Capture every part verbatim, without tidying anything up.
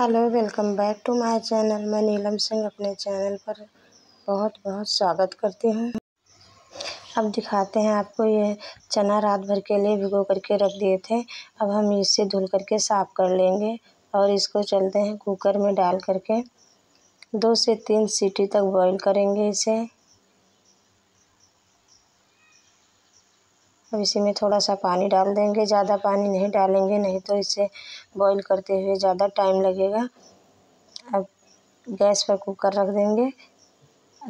Hello, welcome back to my channel. मैं नीलम सिंह अपने channel पर बहुत बहुत स्वागत करती हूँ। अब दिखाते हैं आपको, ये चना रात भर के लिए भिगो करके रख दिए थे। अब हम इसे धुल करके साफ़ कर लेंगे और इसको चलते हैं कुकर में डाल करके दो से तीन सीटी तक बॉईल करेंगे इसे। अब इसी में थोड़ा सा पानी डाल देंगे, ज़्यादा पानी नहीं डालेंगे, नहीं तो इसे बॉईल करते हुए ज़्यादा टाइम लगेगा। अब गैस पर कुकर रख देंगे।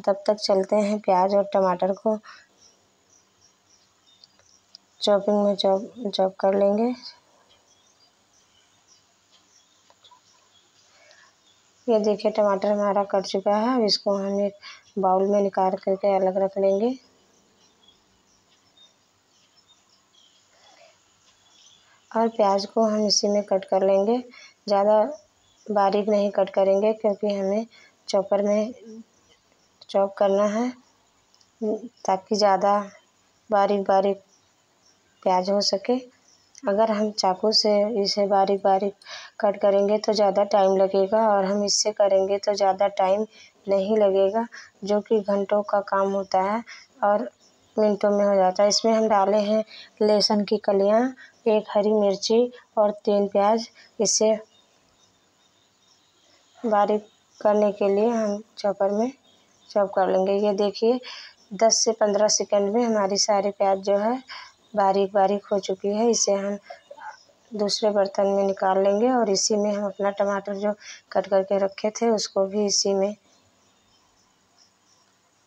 तब तक चलते हैं प्याज और टमाटर को चॉपिंग में चॉप चॉप कर लेंगे। ये देखिए, टमाटर हमारा कट चुका है। अब इसको हम एक बाउल में निकाल करके अलग रख लेंगे। और प्याज को हम इसी में कट कर लेंगे, ज़्यादा बारीक नहीं कट करेंगे क्योंकि हमें चॉपर में चॉप करना है ताकि ज़्यादा बारीक बारीक प्याज हो सके। अगर हम चाकू से इसे बारीक बारीक कट करेंगे तो ज़्यादा टाइम लगेगा, और हम इससे करेंगे तो ज़्यादा टाइम नहीं लगेगा, जो कि घंटों का काम होता है और मिनटों में हो जाता है। इसमें हम डाले हैं लहसुन की कलियां, एक हरी मिर्ची और तीन प्याज। इसे बारीक करने के लिए हम चॉपर में चॉप कर लेंगे। ये देखिए, दस से पंद्रह सेकंड में हमारी सारी प्याज जो है बारीक बारीक हो चुकी है। इसे हम दूसरे बर्तन में निकाल लेंगे और इसी में हम अपना टमाटर जो कट करके रखे थे उसको भी इसी में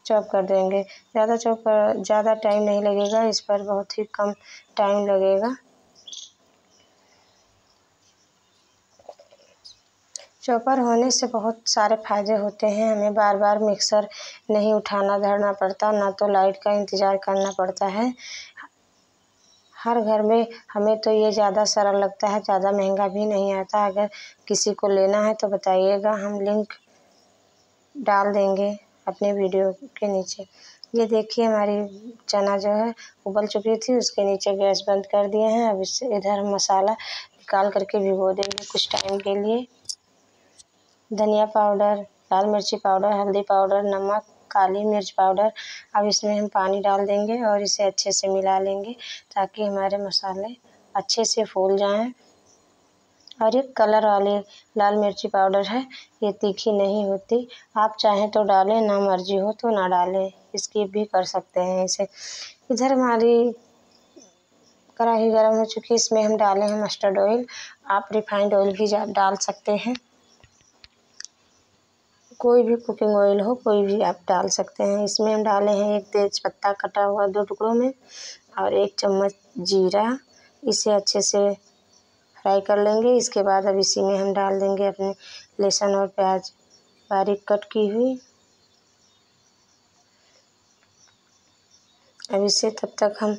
चॉप कर देंगे। ज़्यादा चॉप ज़्यादा टाइम नहीं लगेगा, इस पर बहुत ही कम टाइम लगेगा। चॉपर होने से बहुत सारे फायदे होते हैं। हमें बार बार मिक्सर नहीं उठाना धरना पड़ता, ना तो लाइट का इंतज़ार करना पड़ता है। हर घर में हमें तो ये ज़्यादा सरल लगता है, ज़्यादा महंगा भी नहीं आता। अगर किसी को लेना है तो बताइएगा, हम लिंक डाल देंगे अपने वीडियो के नीचे। ये देखिए, हमारी चना जो है उबल चुकी थी, उसके नीचे गैस बंद कर दिए हैं। अब इस इधर मसाला निकाल करके भिगो देंगे कुछ टाइम के लिए। धनिया पाउडर, लाल मिर्ची पाउडर, हल्दी पाउडर, नमक, काली मिर्च पाउडर। अब इसमें हम पानी डाल देंगे और इसे अच्छे से मिला लेंगे ताकि हमारे मसाले अच्छे से फूल जाएँ। और एक कलर वाली लाल मिर्ची पाउडर है, ये तीखी नहीं होती, आप चाहें तो डालें, ना मर्जी हो तो ना डालें, स्किप भी कर सकते हैं इसे। इधर हमारी कढ़ाई गर्म हो चुकी है, इसमें हम डालें हैं मस्टर्ड ऑयल। आप रिफाइंड ऑयल भी डाल सकते हैं, कोई भी कुकिंग ऑयल हो कोई भी आप डाल सकते हैं। इसमें हम डालें हैं एक तेज पत्ता कटा हुआ दो टुकड़ों में और एक चम्मच जीरा। इसे अच्छे से फ्राई कर लेंगे। इसके बाद अब इसी में हम डाल देंगे अपने लहसुन और प्याज बारीक कट की हुई। अब इसे तब तक हम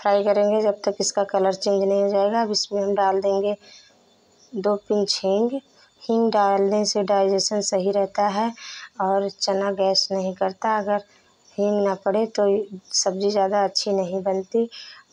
फ्राई करेंगे जब तक इसका कलर चेंज नहीं हो जाएगा। अब इसमें हम डाल देंगे दो पिंच हींग। हींग डालने से डाइजेशन सही रहता है और चना गैस नहीं करता। अगर हींग ना पड़े तो सब्ज़ी ज़्यादा अच्छी नहीं बनती,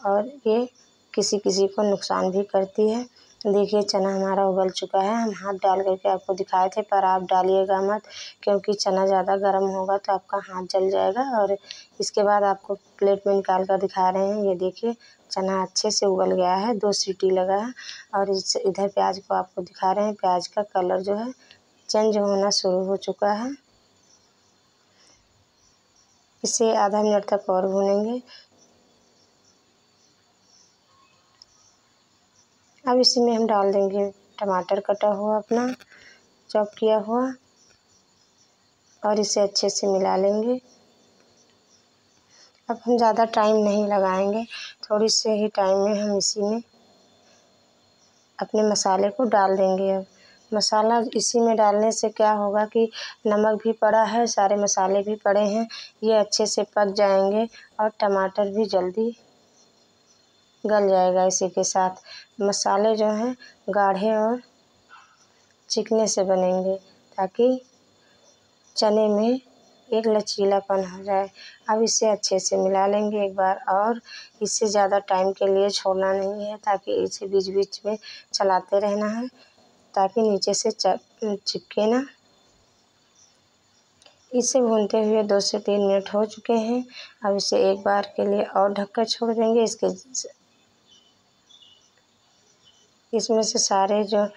और ये किसी किसी को नुकसान भी करती है। देखिए, चना हमारा उबल चुका है। हम हाथ डाल करके आपको दिखाए थे, पर आप डालिएगा मत क्योंकि चना ज़्यादा गर्म होगा तो आपका हाथ जल जाएगा। और इसके बाद आपको प्लेट में निकाल कर दिखा रहे हैं। ये देखिए, चना अच्छे से उबल गया है, दो सीटी लगा है। और इस इधर प्याज को आपको दिखा रहे हैं, प्याज का कलर जो है चेंज होना शुरू हो चुका है। इसे आधा मिनट तक और भूनेंगे। अब इसी में हम डाल देंगे टमाटर कटा हुआ अपना चॉप किया हुआ, और इसे अच्छे से मिला लेंगे। अब हम ज़्यादा टाइम नहीं लगाएंगे, थोड़ी से ही टाइम में हम इसी में अपने मसाले को डाल देंगे। अब मसाला इसी में डालने से क्या होगा कि नमक भी पड़ा है, सारे मसाले भी पड़े हैं, ये अच्छे से पक जाएंगे और टमाटर भी जल्दी गल जाएगा। इसी के साथ मसाले जो हैं गाढ़े और चिकने से बनेंगे ताकि चने में एक लचीलापन हो जाए। अब इसे अच्छे से मिला लेंगे एक बार, और इसे ज़्यादा टाइम के लिए छोड़ना नहीं है ताकि इसे बीच बीच में चलाते रहना है। ताकि नीचे से चिपके ना। इसे भूनते हुए दो से तीन मिनट हो चुके हैं। अब इसे एक बार के लिए और ढककर छोड़ देंगे। इसके इसमें से सारे जो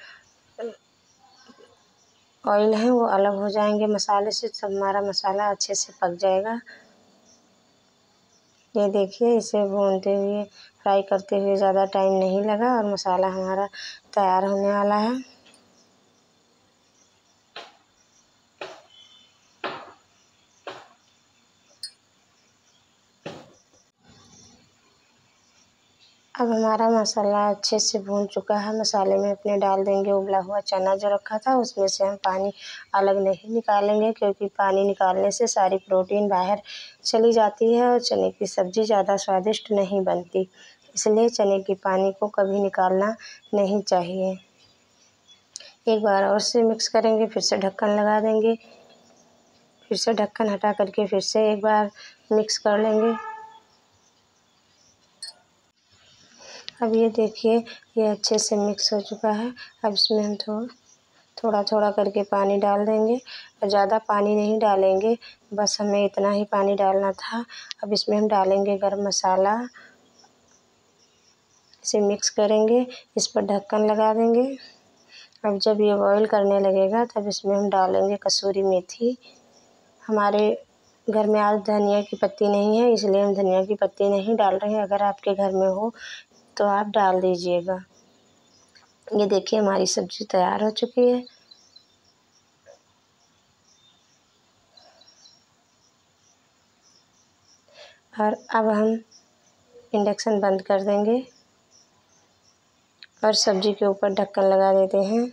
ऑयल हैं वो अलग हो जाएंगे मसाले से, तो हमारा मसाला अच्छे से पक जाएगा। ये देखिए, इसे भूनते हुए फ्राई करते हुए ज़्यादा टाइम नहीं लगा और मसाला हमारा तैयार होने वाला है। अब हमारा मसाला अच्छे से भून चुका है। मसाले में अपने डाल देंगे उबला हुआ चना जो रखा था, उसमें से हम पानी अलग नहीं निकालेंगे क्योंकि पानी निकालने से सारी प्रोटीन बाहर चली जाती है और चने की सब्ज़ी ज़्यादा स्वादिष्ट नहीं बनती, इसलिए चने के पानी को कभी निकालना नहीं चाहिए। एक बार और से मिक्स करेंगे, फिर से ढक्कन लगा देंगे, फिर से ढक्कन हटा करके फिर से एक बार मिक्स कर लेंगे। अब ये देखिए, ये अच्छे से मिक्स हो चुका है। अब इसमें हम थो, थोड़ा थोड़ा करके पानी डाल देंगे और ज़्यादा पानी नहीं डालेंगे, बस हमें इतना ही पानी डालना था। अब इसमें हम डालेंगे गरम मसाला, इसे मिक्स करेंगे, इस पर ढक्कन लगा देंगे। अब जब ये बॉईल करने लगेगा तब इसमें हम डालेंगे कसूरी मेथी। हमारे घर में आज धनिया की पत्ती नहीं है, इसलिए हम धनिया की पत्ती नहीं डाल रहे हैं। अगर आपके घर में हो तो आप डाल दीजिएगा। ये देखिए, हमारी सब्ज़ी तैयार हो चुकी है। और अब हम इंडक्शन बंद कर देंगे और सब्ज़ी के ऊपर ढक्कन लगा देते हैं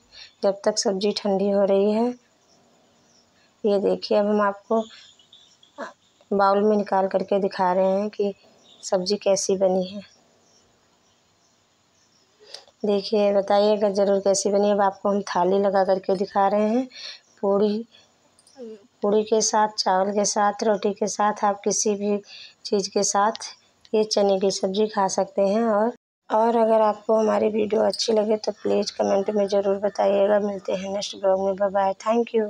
जब तक सब्ज़ी ठंडी हो रही है। ये देखिए, अब हम आपको बाउल में निकाल करके दिखा रहे हैं कि सब्ज़ी कैसी बनी है। देखिए, बताइएगा ज़रूर कैसी बनी। अब आपको हम थाली लगा करके दिखा रहे हैं। पूड़ी पूड़ी के साथ, चावल के साथ, रोटी के साथ, आप किसी भी चीज़ के साथ ये चने की सब्ज़ी खा सकते हैं। और और अगर आपको हमारी वीडियो अच्छी लगे तो प्लीज़ कमेंट में ज़रूर बताइएगा। मिलते हैं नेक्स्ट ब्लॉग में। Bye bye, thank you.